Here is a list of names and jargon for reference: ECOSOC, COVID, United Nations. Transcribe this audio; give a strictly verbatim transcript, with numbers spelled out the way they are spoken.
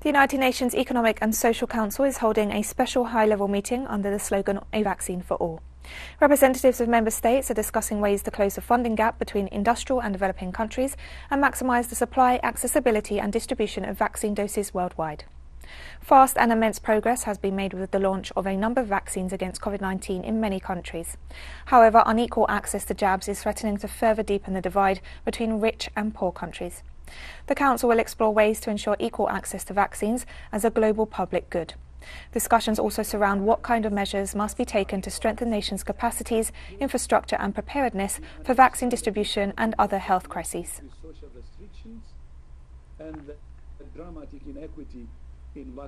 The United Nations Economic and Social Council is holding a special high-level meeting under the slogan, A Vaccine for All. Representatives of member states are discussing ways to close the funding gap between industrial and developing countries and maximise the supply, accessibility and distribution of vaccine doses worldwide. Fast and immense progress has been made with the launch of a number of vaccines against COVID nineteen in many countries. However, unequal access to jabs is threatening to further deepen the divide between rich and poor countries. The Council will explore ways to ensure equal access to vaccines as a global public good. Discussions also surround what kind of measures must be taken to strengthen nations' capacities, infrastructure and preparedness for vaccine distribution and other health crises. Social restrictions and dramatic inequity in